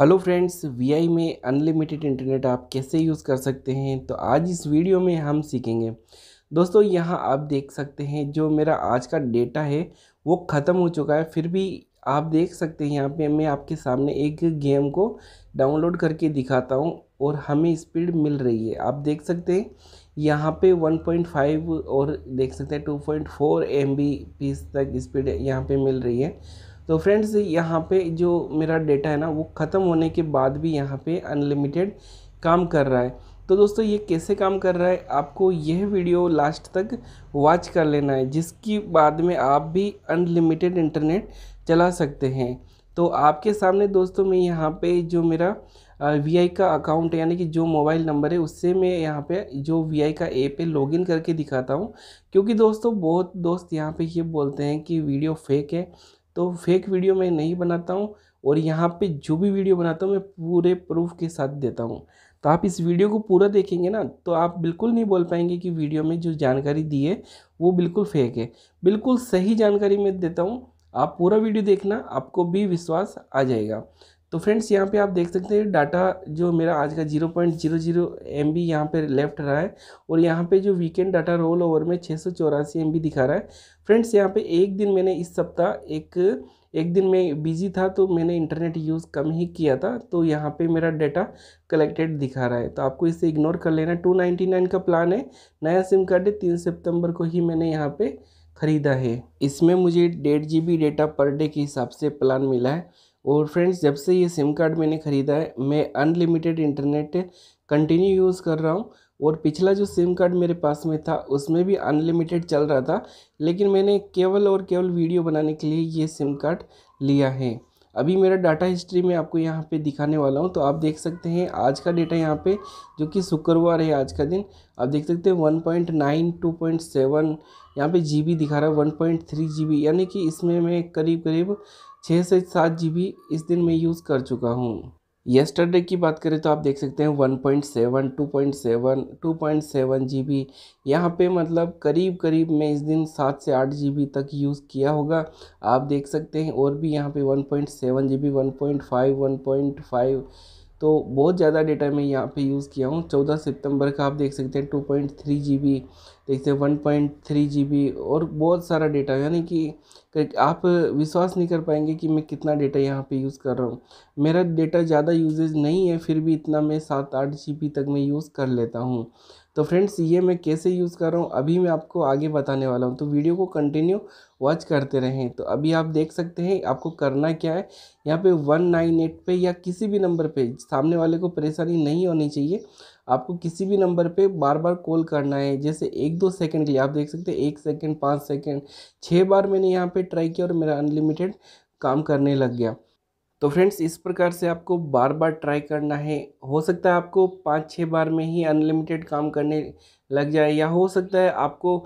Hello friends, Vi में unlimited internet आप कैसे यूज़ कर सकते हैं, तो आज इस वीडियो में हम सीखेंगे। दोस्तों यहाँ आप देख सकते हैं जो मेरा आज का डेटा है वो ख़त्म हो चुका है, फिर भी आप देख सकते हैं यहाँ पे मैं आपके सामने एक गेम को डाउनलोड करके दिखाता हूँ और हमें स्पीड मिल रही है। आप देख सकते हैं यहाँ पे 1.5 और देख सकते हैं 2.4 MBps तक स्पीड यहाँ पे मिल रही है। तो फ्रेंड्स यहाँ पे जो मेरा डेटा है ना वो ख़त्म होने के बाद भी यहाँ पे अनलिमिटेड काम कर रहा है। तो दोस्तों ये कैसे काम कर रहा है, आपको यह वीडियो लास्ट तक वॉच कर लेना है, जिसकी बाद में आप भी अनलिमिटेड इंटरनेट चला सकते हैं। तो आपके सामने दोस्तों मैं यहाँ पे जो मेरा वीआई का अकाउंट है यानी कि जो मोबाइल नंबर है उससे मैं यहाँ पे जो वीआई का ऐप है लॉगिन करके दिखाता हूँ, क्योंकि दोस्तों बहुत दोस्त यहाँ पे ये बोलते हैं कि वीडियो फेक है, तो फेक वीडियो मैं नहीं बनाता हूँ और यहाँ पे जो भी वीडियो बनाता हूँ मैं पूरे प्रूफ के साथ देता हूँ। तो आप इस वीडियो को पूरा देखेंगे ना तो आप बिल्कुल नहीं बोल पाएंगे कि वीडियो में जो जानकारी दी है वो बिल्कुल फेक है। बिल्कुल सही जानकारी मैं देता हूँ, आप पूरा वीडियो देखना, आपको भी विश्वास आ जाएगा। तो फ्रेंड्स यहाँ पे आप देख सकते हैं डाटा जो मेरा आज का 0.00 MB यहाँ पर लेफ्ट रहा है और यहाँ पे जो वीकेंड डाटा रोल ओवर में 684 MB दिखा रहा है। फ्रेंड्स यहाँ पे एक दिन मैंने इस सप्ताह एक दिन में बिजी था तो मैंने इंटरनेट यूज़ कम ही किया था, तो यहाँ पे मेरा डाटा कलेक्टेड दिखा रहा है, तो आपको इसे इग्नोर कर लेना। 299 का प्लान है, नया सिम कार्ड है, 3 सितंबर को ही मैंने यहाँ पर ख़रीदा है। इसमें मुझे 1.5 GB डेटा पर डे के हिसाब से प्लान मिला है। और फ्रेंड्स जब से ये सिम कार्ड मैंने ख़रीदा है मैं अनलिमिटेड इंटरनेट कंटिन्यू यूज़ कर रहा हूँ, और पिछला जो सिम कार्ड मेरे पास में था उसमें भी अनलिमिटेड चल रहा था, लेकिन मैंने केवल और केवल वीडियो बनाने के लिए ये सिम कार्ड लिया है। अभी मेरा डाटा हिस्ट्री में आपको यहाँ पे दिखाने वाला हूँ। तो आप देख सकते हैं आज का डेटा यहाँ पे जो कि शुक्रवार है आज का दिन, आप देख सकते हैं 1.9, 2.7 यहाँ पे GB दिखा रहा है, 1.3 GB, यानी कि इसमें मैं करीब करीब 6 से 7 GB इस दिन में यूज़ कर चुका हूँ। येस्टरडे की बात करें तो आप देख सकते हैं 1.7, 2.7, 2.7 GB, यहाँ पे मतलब करीब करीब मैं इस दिन 7 से 8 GB तक यूज़ किया होगा। आप देख सकते हैं और भी यहाँ पे 1.7 GB, 1.5, तो बहुत ज़्यादा डेटा मैं यहाँ पे यूज़ किया हूँ। 14 सितंबर का आप देख सकते हैं 2.3 GB, देखते हैं 1.3 GB और बहुत सारा डेटा, यानी कि आप विश्वास नहीं कर पाएंगे कि मैं कितना डेटा यहाँ पे यूज़ कर रहा हूँ। मेरा डेटा ज़्यादा यूजेज नहीं है, फिर भी इतना मैं 7-8 GB तक मैं यूज़ कर लेता हूँ। तो फ्रेंड्स ये मैं कैसे यूज़ कर रहा हूँ अभी मैं आपको आगे बताने वाला हूँ, तो वीडियो को कंटिन्यू वॉच करते रहें। तो अभी आप देख सकते हैं आपको करना क्या है, यहाँ पे 198 पे या किसी भी नंबर पे, सामने वाले को परेशानी नहीं होनी चाहिए, आपको किसी भी नंबर पे बार बार कॉल करना है, जैसे 1-2 सेकंड के लिए। आप देख सकते हैं 1 सेकंड, 5 सेकंड, 6 बार मैंने यहाँ पर ट्राई किया और मेरा अनलिमिटेड काम करने लग गया। तो फ्रेंड्स इस प्रकार से आपको बार बार ट्राई करना है। हो सकता है आपको 5-6 बार में ही अनलिमिटेड काम करने लग जाए, या हो सकता है आपको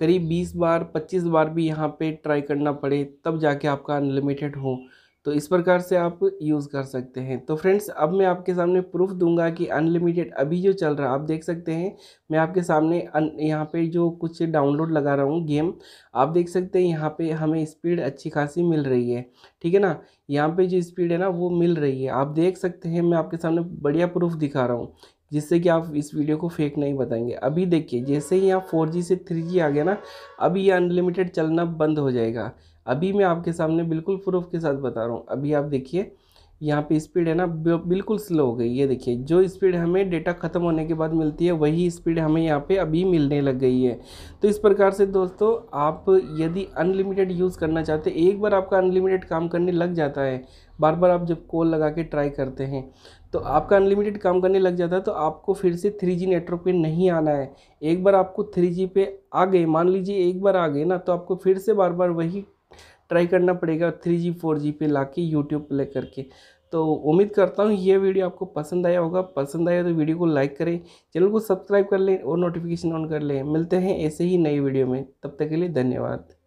करीब 20 बार 25 बार भी यहाँ पे ट्राई करना पड़े, तब जाके आपका अनलिमिटेड हो। तो इस प्रकार से आप यूज़ कर सकते हैं। तो फ्रेंड्स अब मैं आपके सामने प्रूफ दूंगा कि अनलिमिटेड अभी जो चल रहा है, आप देख सकते हैं मैं आपके सामने यहाँ पे जो कुछ डाउनलोड लगा रहा हूँ गेम, आप देख सकते हैं यहाँ पे हमें स्पीड अच्छी खासी मिल रही है, ठीक है ना, यहाँ पे जो स्पीड है ना वो मिल रही है। आप देख सकते हैं मैं आपके सामने बढ़िया प्रूफ दिखा रहा हूँ, जिससे कि आप इस वीडियो को फेक नहीं बताएंगे। अभी देखिए जैसे ही यहाँ 4G से 3G आ गया ना, अभी ये अनलिमिटेड चलना बंद हो जाएगा। अभी मैं आपके सामने बिल्कुल प्रूफ के साथ बता रहा हूँ। अभी आप देखिए यहाँ पे स्पीड है ना बिल्कुल स्लो हो गई, ये देखिए जो स्पीड हमें डेटा ख़त्म होने के बाद मिलती है वही स्पीड हमें यहाँ पे अभी मिलने लग गई है। तो इस प्रकार से दोस्तों आप यदि अनलिमिटेड यूज़ करना चाहते, एक बार आपका अनलिमिटेड काम करने लग जाता है, बार बार आप जब कॉल लगा के ट्राई करते हैं तो आपका अनलिमिटेड काम करने लग जाता है, तो आपको फिर से 3G नेटवर्क पे नहीं आना है। एक बार आपको 3G पे आ गए, मान लीजिए एक बार आ गए ना, तो आपको फिर से बार बार वही ट्राई करना पड़ेगा 3G 4G पे लाके यूट्यूब प्ले करके। तो उम्मीद करता हूँ ये वीडियो आपको पसंद आया होगा, पसंद आया तो वीडियो को लाइक करें, चैनल को सब्सक्राइब कर लें और नोटिफिकेशन ऑन कर लें। मिलते हैं ऐसे ही नई वीडियो में, तब तक के लिए धन्यवाद।